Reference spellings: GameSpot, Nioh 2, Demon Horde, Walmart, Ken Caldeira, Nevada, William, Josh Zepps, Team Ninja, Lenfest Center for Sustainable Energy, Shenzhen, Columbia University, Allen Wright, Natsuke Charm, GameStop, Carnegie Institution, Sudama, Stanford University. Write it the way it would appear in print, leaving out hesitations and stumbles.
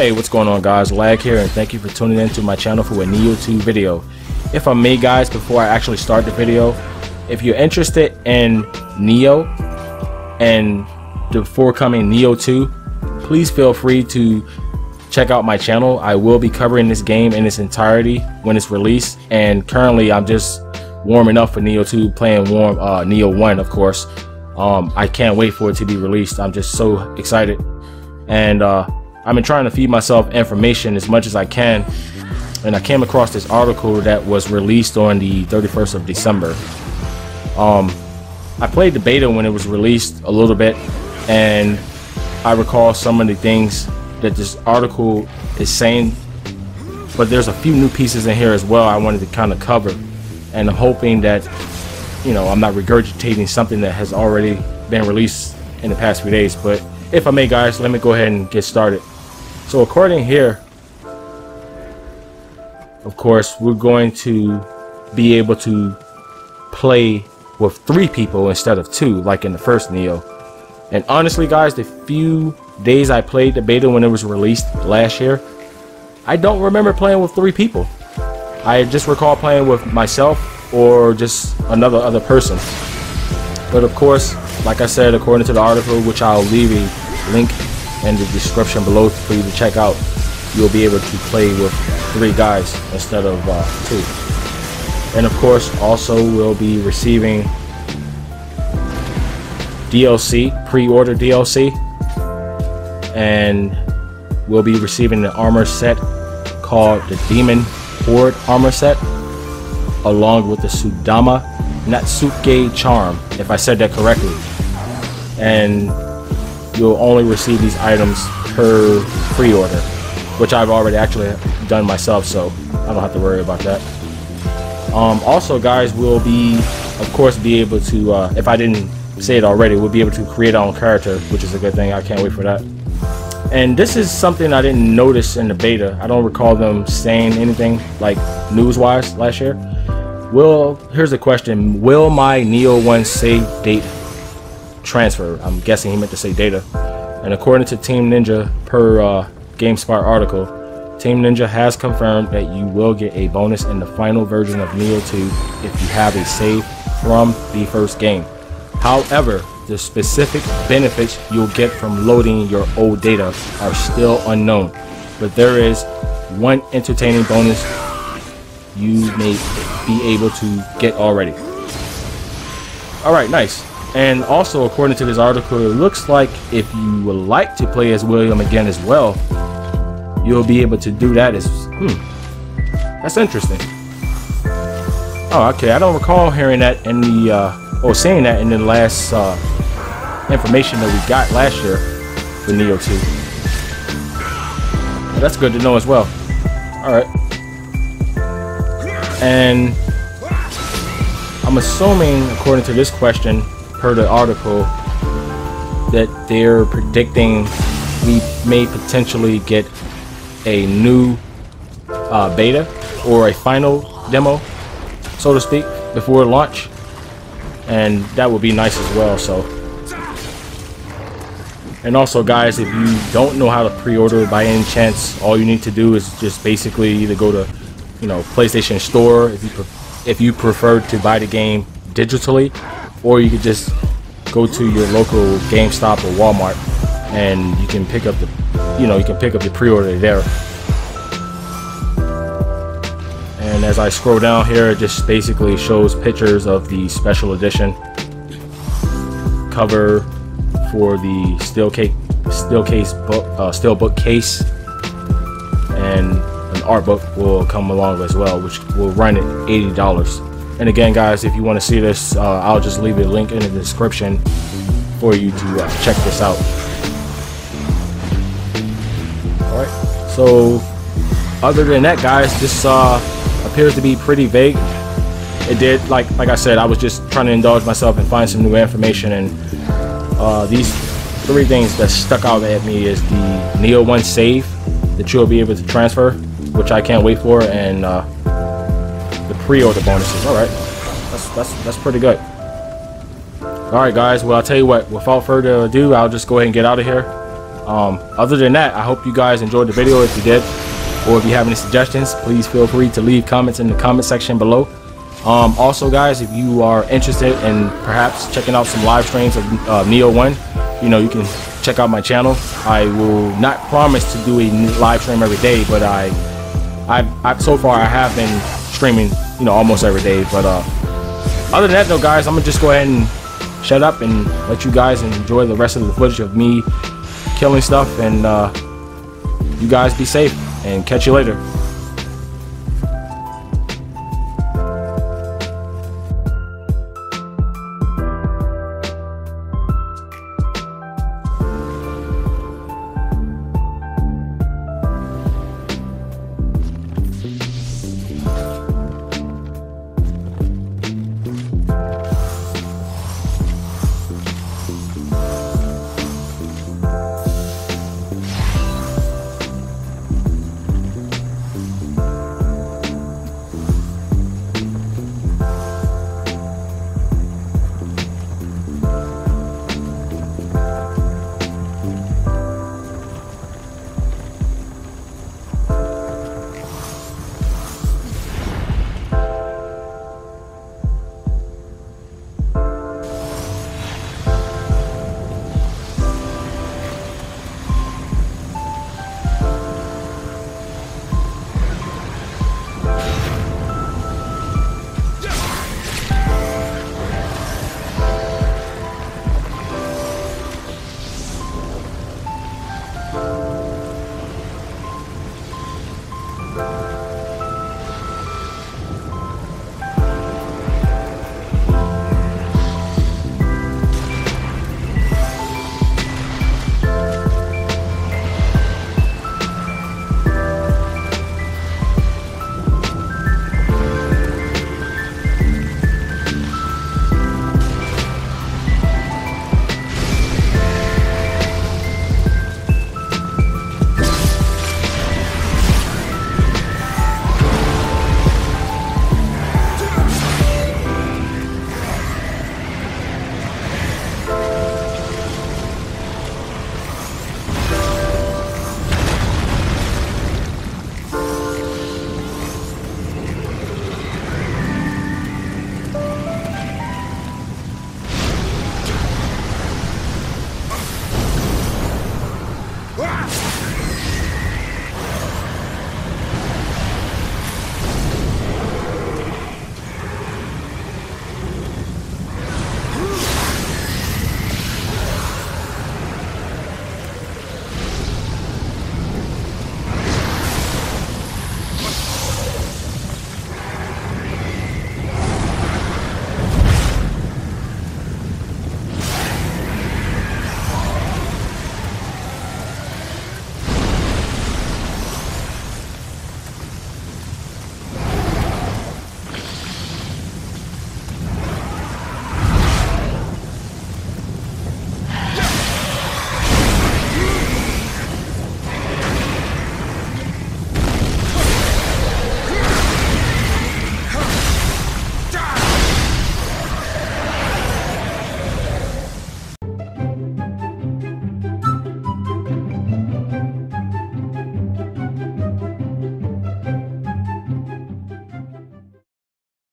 Hey, what's going on guys, Lag here, and thank you for tuning in to my channel for a Nioh 2 video. If I may guys, before I actually start the video, if you're interested in Nioh and the forthcoming Nioh 2, please feel free to check out my channel. I will be covering this game in its entirety when it's released, and currently I'm just warming up for Nioh 2, playing Nioh 1 of course. I can't wait for it to be released. I'm just so excited, and I've been trying to feed myself information as much as I can, and I came across this article that was released on the 31st of December. I played the beta when it was released a little bit, and I recall some of the things that this article is saying, but there's a few new pieces in here as well I wanted to kind of cover, and I'm hoping that, you know, I'm not regurgitating something that has already been released in the past few days. But if I may guys, let me go ahead and get started. So according here, of course, we're going to be able to play with 3 people instead of 2 like in the first Nioh. And honestly guys, the few days I played the beta when it was released last year, I don't remember playing with 3 people. I just recall playing with myself or just another person. But of course, like I said, according to the article, which I'll leave a link in the description below for you to check out, you'll be able to play with 3 guys instead of 2. And of course, also we'll be receiving DLC, pre-order DLC, and we'll be receiving the armor set called the Demon Horde armor set, along with the Sudama Natsuke Charm, if I said that correctly. And you'll only receive these items per pre-order, which I've already actually done myself, so I don't have to worry about that. Also guys, we'll be, of course, be able to, if I didn't say it already, we'll be able to create our own character, which is a good thing. I can't wait for that. And this is something I didn't notice in the beta. I don't recall them saying anything like news-wise last year. Well, here's the question. Will my Nioh 1 save date transfer? I'm guessing he meant to say data. And according to Team Ninja, per GameSpot article, Team Ninja has confirmed that you will get a bonus in the final version of Nioh 2 if you have a save from the first game. However, the specific benefits you'll get from loading your old data are still unknown. But there is one entertaining bonus you may be able to get already. Alright, nice. And also according to this article, it looks like if you would like to play as William again as well, you'll be able to do that as... That's interesting. Oh, okay. I don't recall hearing that in the... or seeing that in the last information that we got last year for Nioh 2. Well, that's good to know as well. Alright. And I'm assuming, according to this question per the article, that they're predicting we may potentially get a new beta or a final demo, so to speak, before launch, and that would be nice as well. So, and also guys, if you don't know how to pre-order by any chance, all you need to do is just basically either go to, you know, PlayStation Store if you prefer to buy the game digitally, or you could just go to your local GameStop or Walmart and you can pick up the, you know, you can pick up the pre-order there. And as I scroll down here, it just basically shows pictures of the special edition cover for the steel book case, and art book will come along as well, which will run at $80. And again guys, if you want to see this, I'll just leave a link in the description for you to check this out. Alright, so other than that guys, this appears to be pretty vague. It did, like I said, I was just trying to indulge myself and find some new information, and these 3 things that stuck out at me is the Nioh 1 save that you'll be able to transfer, which I can't wait for, and the pre-order bonuses. All right, that's pretty good. All right guys, well, I'll tell you what, without further ado, I'll just go ahead and get out of here. Other than that, I hope you guys enjoyed the video. If you did, or if you have any suggestions, please feel free to leave comments in the comment section below. Also, guys, if you are interested in perhaps checking out some live streams of Nioh 1, you know, you can check out my channel. I will not promise to do a live stream every day, but so far I have been streaming, you know, almost every day. But other than that, though, guys, I'm gonna just go ahead and shut up and let you guys enjoy the rest of the footage of me killing stuff. And you guys be safe, and catch you later.